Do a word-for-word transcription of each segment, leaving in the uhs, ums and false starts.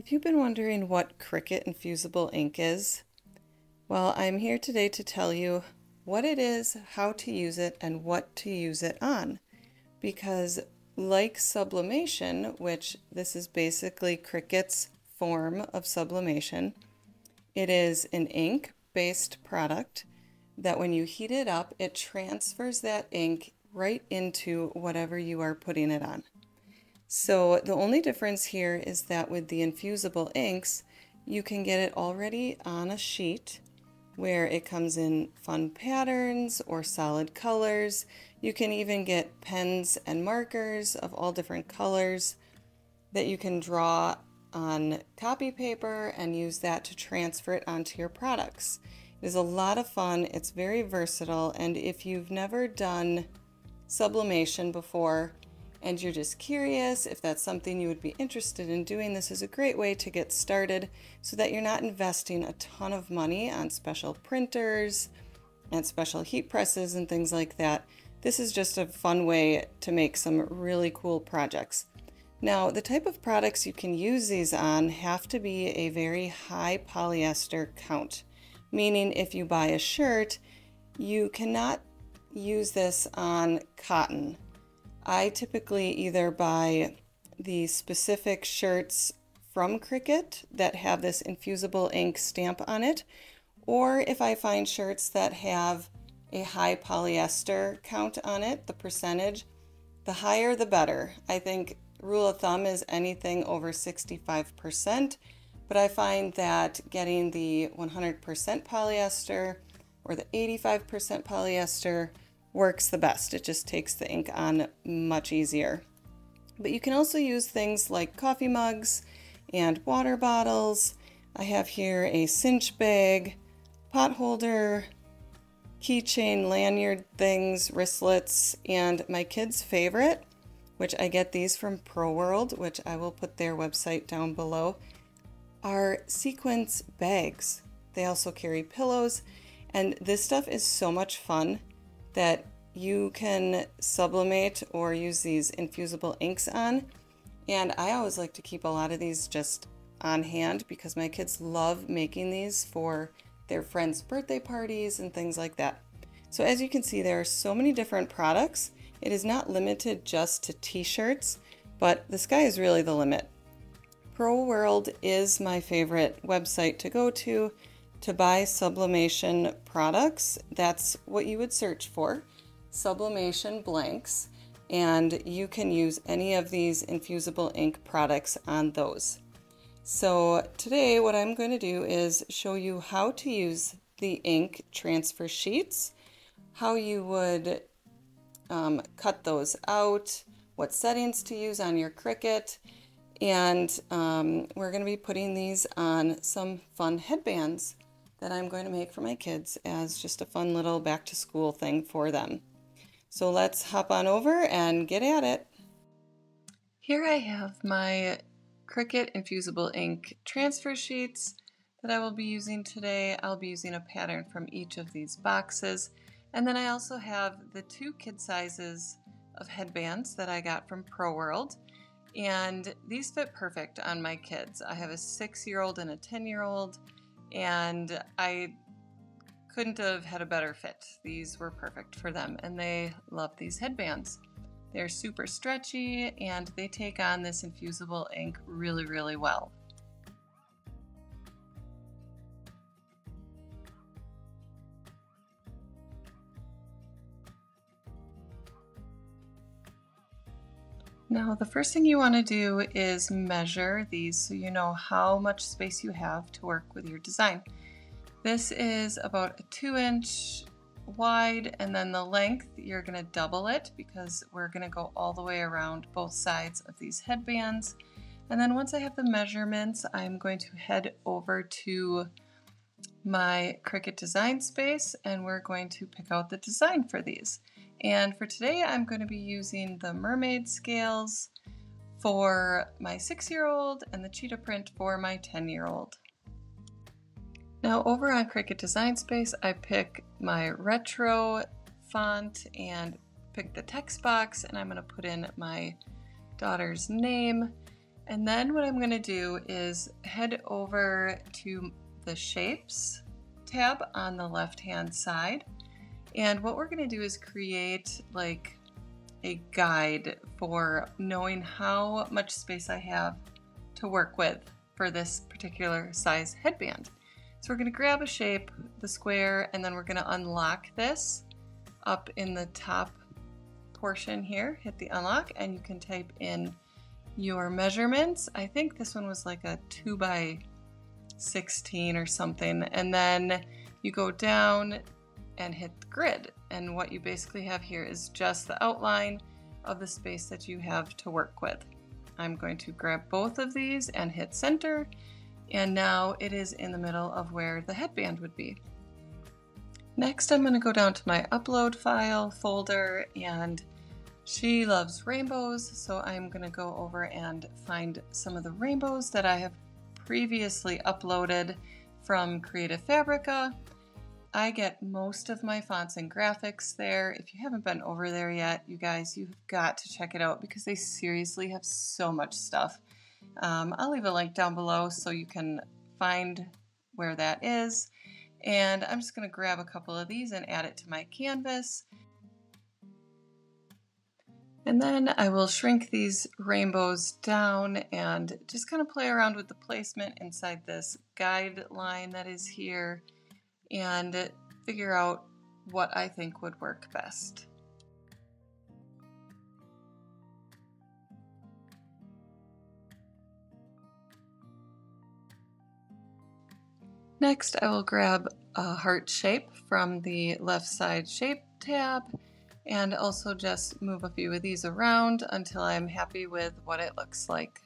Have you been wondering what Cricut Infusible Ink is? Well, I'm here today to tell you what it is, how to use it, and what to use it on. Because like sublimation, which this is basically Cricut's form of sublimation, it is an ink-based product that when you heat it up, it transfers that ink right into whatever you are putting it on. So the only difference here is that with the infusible inks, you can get it already on a sheet where it comes in fun patterns or solid colors. You can even get pens and markers of all different colors that you can draw on copy paper and use that to transfer it onto your products. It is a lot of fun, it's very versatile, and if you've never done sublimation before, and you're just curious if that's something you would be interested in doing, this is a great way to get started so that you're not investing a ton of money on special printers and special heat presses and things like that. This is just a fun way to make some really cool projects. Now, the type of products you can use these on have to be a very high polyester count, meaning if you buy a shirt, you cannot use this on cotton. I typically either buy the specific shirts from Cricut that have this infusible ink stamp on it, or if I find shirts that have a high polyester count on it, the percentage, the higher the better. I think rule of thumb is anything over sixty-five percent, but I find that getting the one hundred percent polyester or the eighty-five percent polyester works the best. It just takes the ink on much easier. But you can also use things like coffee mugs and water bottles. I have here a cinch bag, pot holder, keychain lanyard things, wristlets, and my kids' favorite, which I get these from Pro World, which I will put their website down below, are sequence bags. They also carry pillows, and this stuff is so much fun that you can sublimate or use these infusible inks on. And I always like to keep a lot of these just on hand because my kids love making these for their friends' birthday parties and things like that. So as you can see, there are so many different products. It is not limited just to t-shirts, but the sky is really the limit. Pro World is my favorite website to go to to buy sublimation products. That's what you would search for, sublimation blanks, and you can use any of these infusible ink products on those. So today what I'm going to do is show you how to use the ink transfer sheets, how you would um, cut those out, what settings to use on your Cricut, and um, we're going to be putting these on some fun headbands that I'm going to make for my kids as just a fun little back to school thing for them. So let's hop on over and get at it. Here I have my Cricut Infusible Ink transfer sheets that I will be using today. I'll be using a pattern from each of these boxes. And then I also have the two kid sizes of headbands that I got from Pro World. And these fit perfect on my kids. I have a six-year-old and a ten-year-old. And I couldn't have had a better fit. These were perfect for them, and they love these headbands. They're super stretchy, and they take on this infusible ink really, really well. Now, the first thing you want to do is measure these so you know how much space you have to work with your design. This is about a two inch wide, and then the length, you're going to double it because we're going to go all the way around both sides of these headbands. And then once I have the measurements, I'm going to head over to my Cricut Design Space, and we're going to pick out the design for these. And for today, I'm going to be using the mermaid scales for my six-year-old and the cheetah print for my ten-year-old. Now over on Cricut Design Space, I pick my retro font and pick the text box, and I'm going to put in my daughter's name. And then what I'm going to do is head over to the Shapes tab on the left-hand side. And what we're going to do is create like a guide for knowing how much space I have to work with for this particular size headband. So we're going to grab a shape, the square, and then we're going to unlock this up in the top portion here. Hit the unlock and you can type in your measurements. I think this one was like a two by sixteen or something. And then you go down and hit the grid. And what you basically have here is just the outline of the space that you have to work with. I'm going to grab both of these and hit center, and now it is in the middle of where the headband would be. Next, I'm going to go down to my upload file folder, and she loves rainbows, so I'm going to go over and find some of the rainbows that I have previously uploaded from Creative Fabrica. I get most of my fonts and graphics there. If you haven't been over there yet, you guys, you've got to check it out because they seriously have so much stuff. Um, I'll leave a link down below so you can find where that is. And I'm just going to grab a couple of these and add it to my canvas. And then I will shrink these rainbows down and just kind of play around with the placement inside this guideline that is here, and figure out what I think would work best. Next, I will grab a heart shape from the left side shape tab and also just move a few of these around until I'm happy with what it looks like.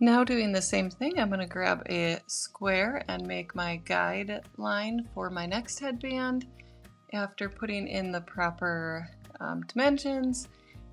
Now doing the same thing, I'm going to grab a square and make my guideline for my next headband after putting in the proper um, dimensions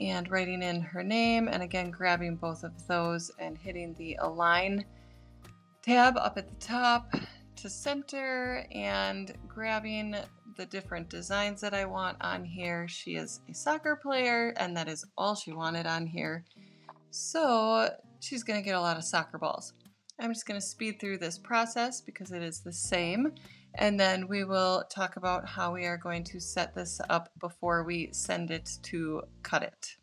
and writing in her name, and again grabbing both of those and hitting the Align tab up at the top to center and grabbing the different designs that I want on here. She is a soccer player, and that is all she wanted on here. So she's going to get a lot of soccer balls. I'm just going to speed through this process because it is the same, and then we will talk about how we are going to set this up before we send it to cut it.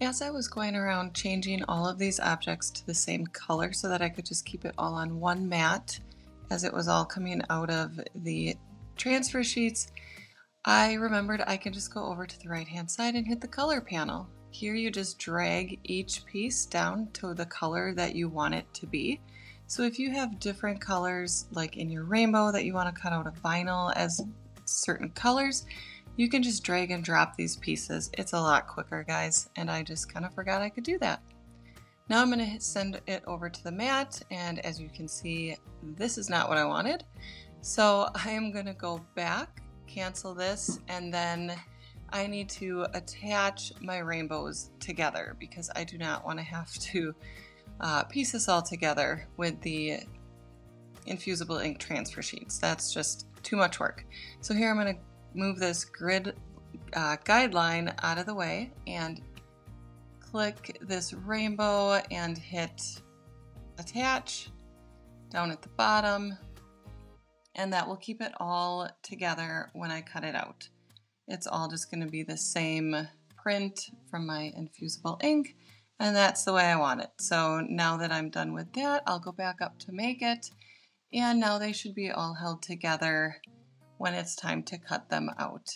As I was going around changing all of these objects to the same color so that I could just keep it all on one mat, as it was all coming out of the transfer sheets, I remembered I can just go over to the right hand side and hit the color panel. Here you just drag each piece down to the color that you want it to be. So if you have different colors, like in your rainbow that you want to cut out of vinyl as certain colors, you can just drag and drop these pieces. It's a lot quicker, guys, and I just kind of forgot I could do that. Now I'm going to send it over to the mat, and as you can see, this is not what I wanted. So I am going to go back, cancel this, and then I need to attach my rainbows together because I do not want to have to uh, piece this all together with the Infusible Ink transfer sheets. That's just too much work. So here I'm going to move this grid uh, guideline out of the way and click this rainbow and hit attach down at the bottom, and that will keep it all together when I cut it out. It's all just going to be the same print from my Infusible Ink, and that's the way I want it. So now that I'm done with that, I'll go back up to make it, and now they should be all held together when it's time to cut them out.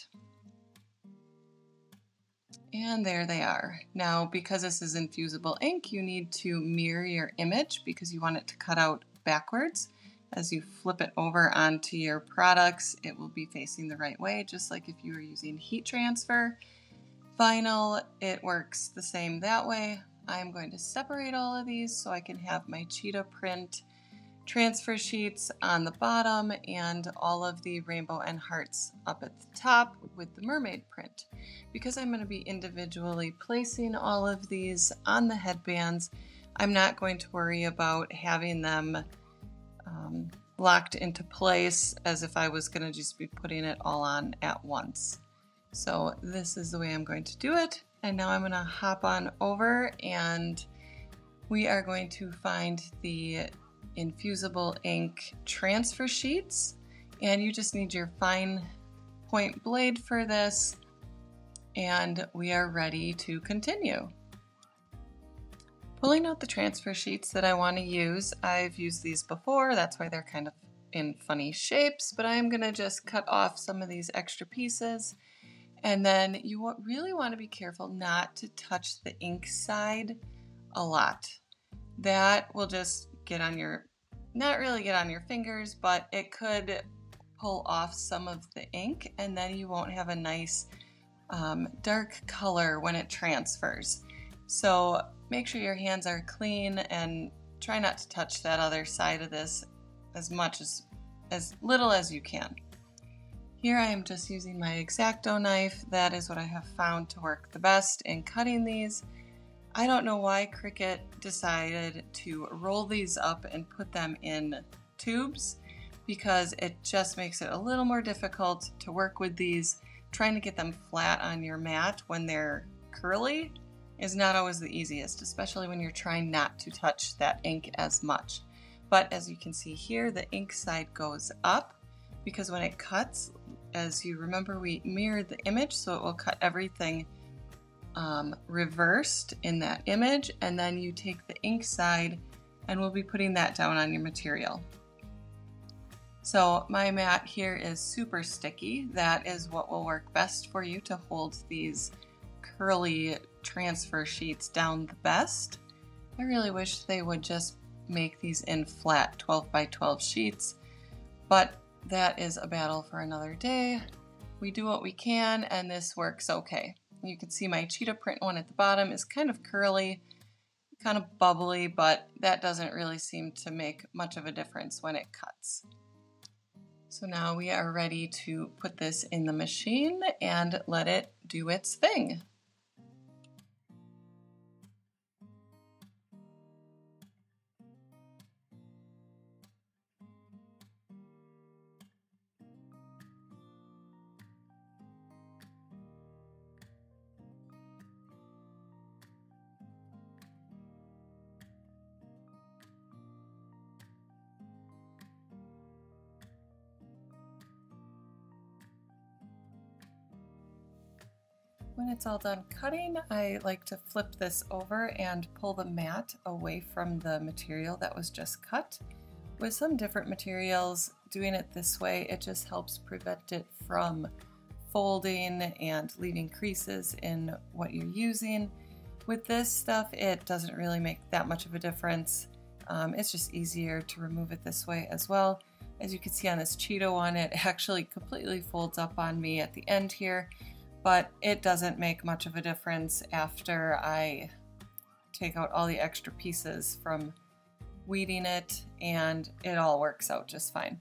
And there they are. Now, because this is Infusible Ink, you need to mirror your image because you want it to cut out backwards. As you flip it over onto your products, it will be facing the right way, just like if you were using heat transfer vinyl. It works the same that way. I'm going to separate all of these so I can have my cheetah print transfer sheets on the bottom and all of the rainbow and hearts up at the top with the mermaid print. Because I'm going to be individually placing all of these on the headbands, I'm not going to worry about having them um, locked into place as if I was going to just be putting it all on at once. So this is the way I'm going to do it. And now I'm going to hop on over and we are going to find the Infusible Ink transfer sheets, and you just need your fine point blade for this, and we are ready to continue. Pulling out the transfer sheets that I want to use, I've used these before, that's why they're kind of in funny shapes, but I'm going to just cut off some of these extra pieces, and then you really want to be careful not to touch the ink side a lot. That will just get on your, not really get on your fingers, but it could pull off some of the ink, and then you won't have a nice um, dark color when it transfers. So make sure your hands are clean and try not to touch that other side of this as much as, as little as you can. Here I am just using my X-Acto knife. That is what I have found to work the best in cutting these. I don't know why Cricut decided to roll these up and put them in tubes, because it just makes it a little more difficult to work with these. Trying to get them flat on your mat when they're curly is not always the easiest, especially when you're trying not to touch that ink as much. But as you can see here, the ink side goes up because when it cuts, as you remember, we mirrored the image, so it will cut everything Um, reversed in that image, and then you take the ink side and we'll be putting that down on your material. So my mat here is super sticky. That is what will work best for you to hold these curly transfer sheets down the best. I really wish they would just make these in flat twelve by twelve sheets, but that is a battle for another day. We do what we can and this works okay. You can see my cheetah print one at the bottom is kind of curly, kind of bubbly, but that doesn't really seem to make much of a difference when it cuts. So now we are ready to put this in the machine and let it do its thing. When it's all done cutting, I like to flip this over and pull the mat away from the material that was just cut. With some different materials, doing it this way, it just helps prevent it from folding and leaving creases in what you're using. With this stuff, it doesn't really make that much of a difference. Um, it's just easier to remove it this way as well. As you can see on this cheetah one, it actually completely folds up on me at the end here. But it doesn't make much of a difference after I take out all the extra pieces from weeding it, and it all works out just fine.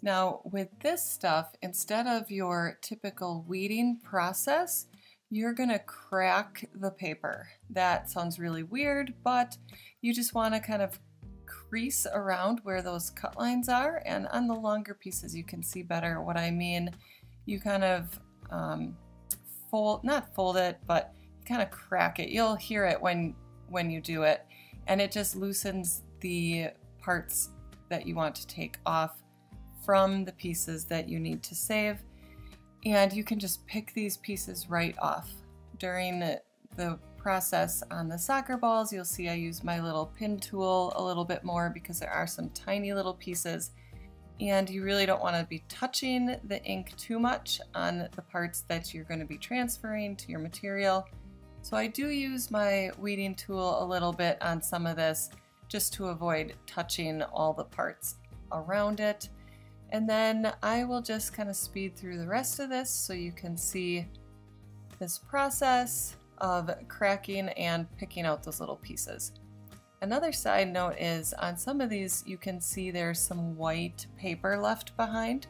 Now with this stuff, instead of your typical weeding process, you're gonna crack the paper. That sounds really weird, but you just wanna kind of crease around where those cut lines are, and on the longer pieces you can see better what I mean. You kind of Um, fold, not fold it, but kind of crack it. You'll hear it when, when you do it, and it just loosens the parts that you want to take off from the pieces that you need to save, and you can just pick these pieces right off. During the, the process on the soccer balls, you'll see I use my little pin tool a little bit more because there are some tiny little pieces. And you really don't want to be touching the ink too much on the parts that you're going to be transferring to your material. So I do use my weeding tool a little bit on some of this just to avoid touching all the parts around it. And then I will just kind of speed through the rest of this so you can see this process of cracking and picking out those little pieces. Another side note is on some of these you can see there's some white paper left behind.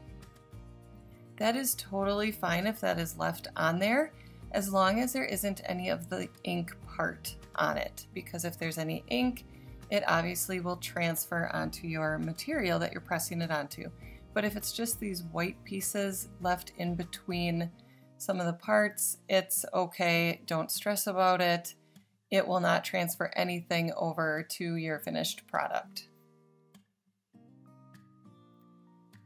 That is totally fine if that is left on there, as long as there isn't any of the ink part on it, because if there's any ink, it obviously will transfer onto your material that you're pressing it onto. But if it's just these white pieces left in between some of the parts, it's okay, don't stress about it. It will not transfer anything over to your finished product.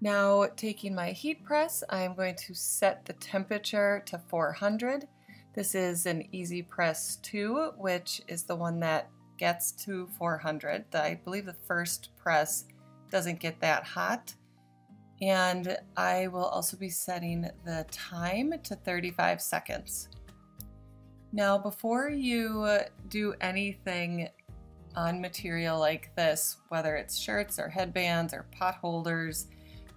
Now, taking my heat press, I'm going to set the temperature to four hundred. This is an Easy Press two, which is the one that gets to four hundred. I believe the first press doesn't get that hot. And I will also be setting the time to thirty-five seconds. Now, before you do anything on material like this, whether it's shirts or headbands or pot holders,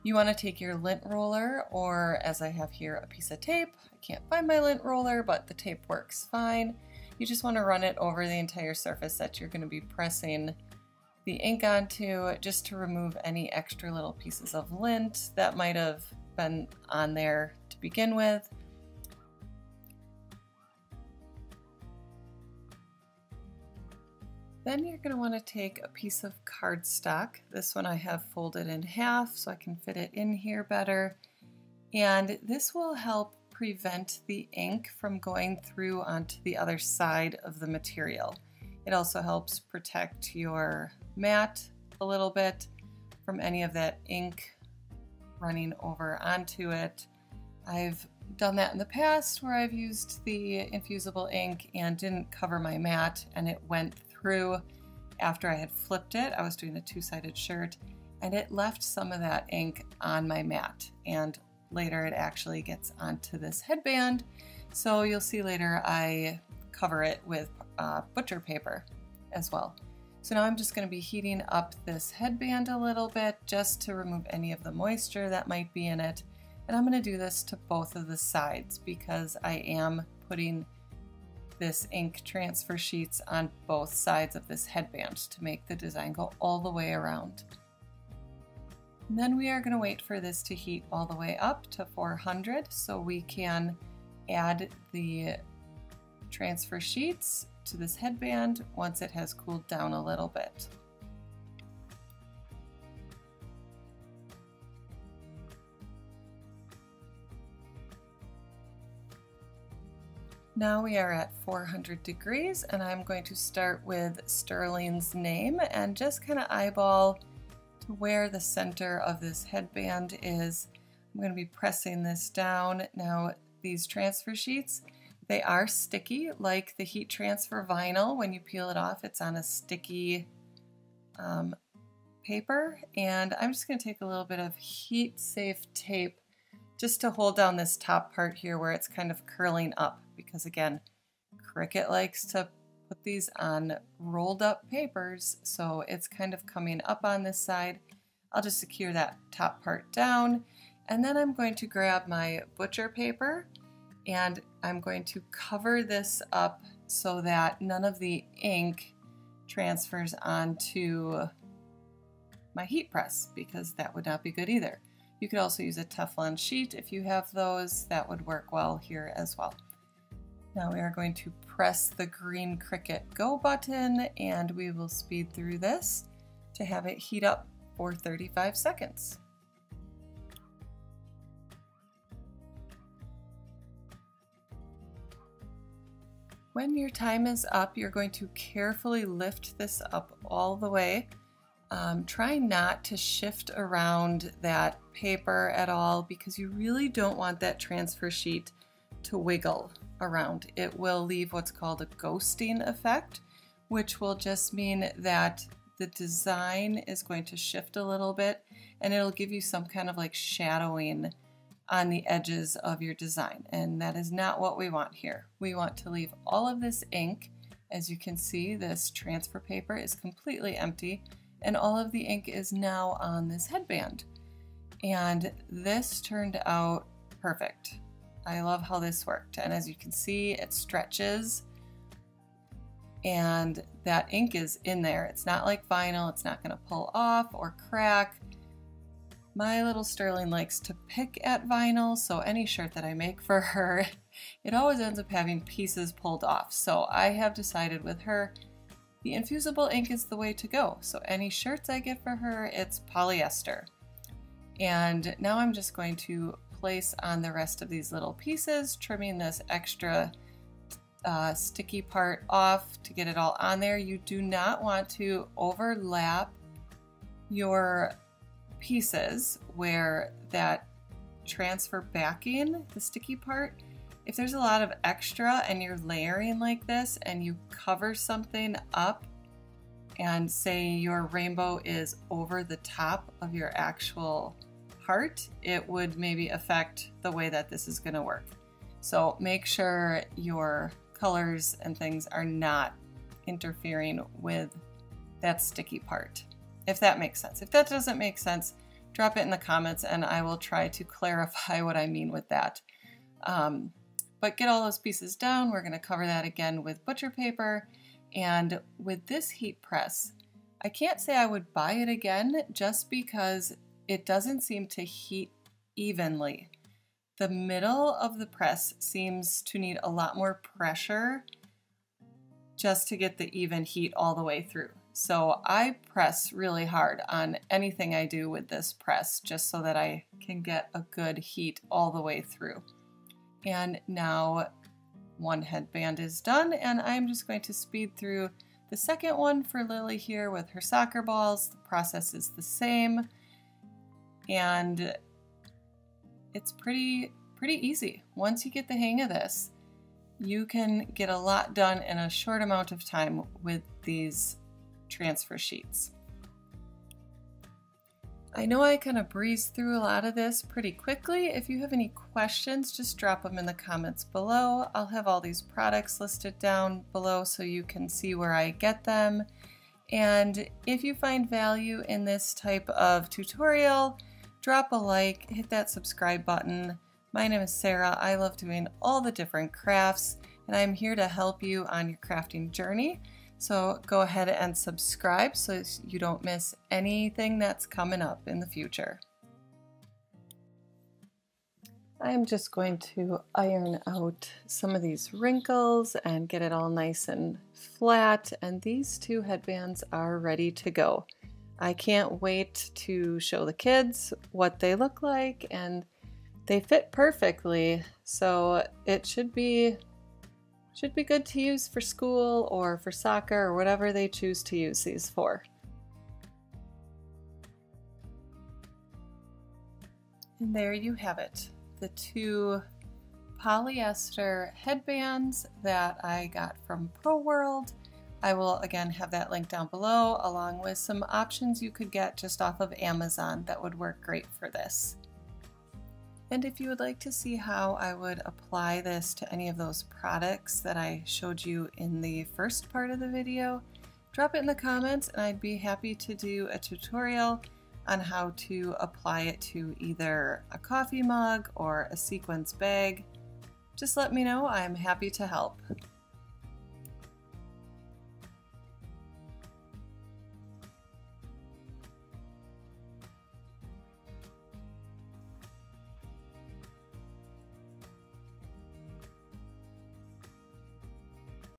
you want to take your lint roller, or as I have here, a piece of tape. I can't find my lint roller, but the tape works fine. You just want to run it over the entire surface that you're going to be pressing the ink onto, just to remove any extra little pieces of lint that might have been on there to begin with. Then you're going to want to take a piece of cardstock. This one I have folded in half so I can fit it in here better. And this will help prevent the ink from going through onto the other side of the material. It also helps protect your mat a little bit from any of that ink running over onto it. I've done that in the past where I've used the infusible ink and didn't cover my mat, and it went through Through after I had flipped it. I was doing a two-sided shirt and it left some of that ink on my mat, and later it actually gets onto this headband, so you'll see later I cover it with uh, butcher paper as well. So now I'm just going to be heating up this headband a little bit just to remove any of the moisture that might be in it, and I'm going to do this to both of the sides because I am putting this ink transfer sheets on both sides of this headband to make the design go all the way around. And then we are going to wait for this to heat all the way up to four hundred so we can add the transfer sheets to this headband once it has cooled down a little bit. Now we are at four hundred degrees, and I'm going to start with Sterling's name and just kind of eyeball to where the center of this headband is. I'm going to be pressing this down. Now these transfer sheets, they are sticky like the heat transfer vinyl. When you peel it off, it's on a sticky um, paper, and I'm just going to take a little bit of heat safe tape just to hold down this top part here where it's kind of curling up, because again, Cricut likes to put these on rolled up papers, so it's kind of coming up on this side. I'll just secure that top part down, and then I'm going to grab my butcher paper and I'm going to cover this up so that none of the ink transfers onto my heat press, because that would not be good either. You could also use a Teflon sheet if you have those. That would work well here as well. Now we are going to press the green Cricut Go button, and we will speed through this to have it heat up for thirty-five seconds. When your time is up, you're going to carefully lift this up all the way. Um, try not to shift around that paper at all, because you really don't want that transfer sheet to wiggle around. It will leave what's called a ghosting effect, which will just mean that the design is going to shift a little bit, and it'll give you some kind of like shadowing on the edges of your design, and that is not what we want here. We want to leave all of this ink. As you can see, this transfer paper is completely empty, and all of the ink is now on this headband. And this turned out perfect. I love how this worked. And as you can see, it stretches and that ink is in there. It's not like vinyl, it's not gonna pull off or crack. My little Sterling likes to pick at vinyl, so any shirt that I make for her, it always ends up having pieces pulled off. So I have decided with her, the infusible ink is the way to go. So any shirts I get for her, it's polyester. And now I'm just going to place on the rest of these little pieces, trimming this extra uh, sticky part off to get it all on there. You do not want to overlap your pieces where that transfer backing, the sticky part. If there's a lot of extra and you're layering like this and you cover something up and say your rainbow is over the top of your actual heart, it would maybe affect the way that this is going to work. So make sure your colors and things are not interfering with that sticky part, if that makes sense. If that doesn't make sense, drop it in the comments and I will try to clarify what I mean with that. Um, but get all those pieces down. We're going to cover that again with butcher paper. And with this heat press, I can't say I would buy it again just because it doesn't seem to heat evenly. The middle of the press seems to need a lot more pressure just to get the even heat all the way through. So I press really hard on anything I do with this press just so that I can get a good heat all the way through. And now one headband is done, and I'm just going to speed through the second one for Lily here with her soccer balls. The process is the same, and it's pretty, pretty easy. Once you get the hang of this, you can get a lot done in a short amount of time with these transfer sheets. I know I kind of breezed through a lot of this pretty quickly. If you have any questions, just drop them in the comments below. I'll have all these products listed down below so you can see where I get them. And if you find value in this type of tutorial, drop a like, hit that subscribe button. My name is Sarah. I love doing all the different crafts, and I'm here to help you on your crafting journey. So go ahead and subscribe so you don't miss anything that's coming up in the future. I'm just going to iron out some of these wrinkles and get it all nice and flat, and these two headbands are ready to go. I can't wait to show the kids what they look like, and they fit perfectly, so it should be Should be good to use for school or for soccer or whatever they choose to use these for. And there you have it, the two polyester headbands that I got from Pro World. I will again have that link down below along with some options you could get just off of Amazon that would work great for this. And if you would like to see how I would apply this to any of those products that I showed you in the first part of the video, drop it in the comments and I'd be happy to do a tutorial on how to apply it to either a coffee mug or a sequins bag. Just let me know, I'm happy to help.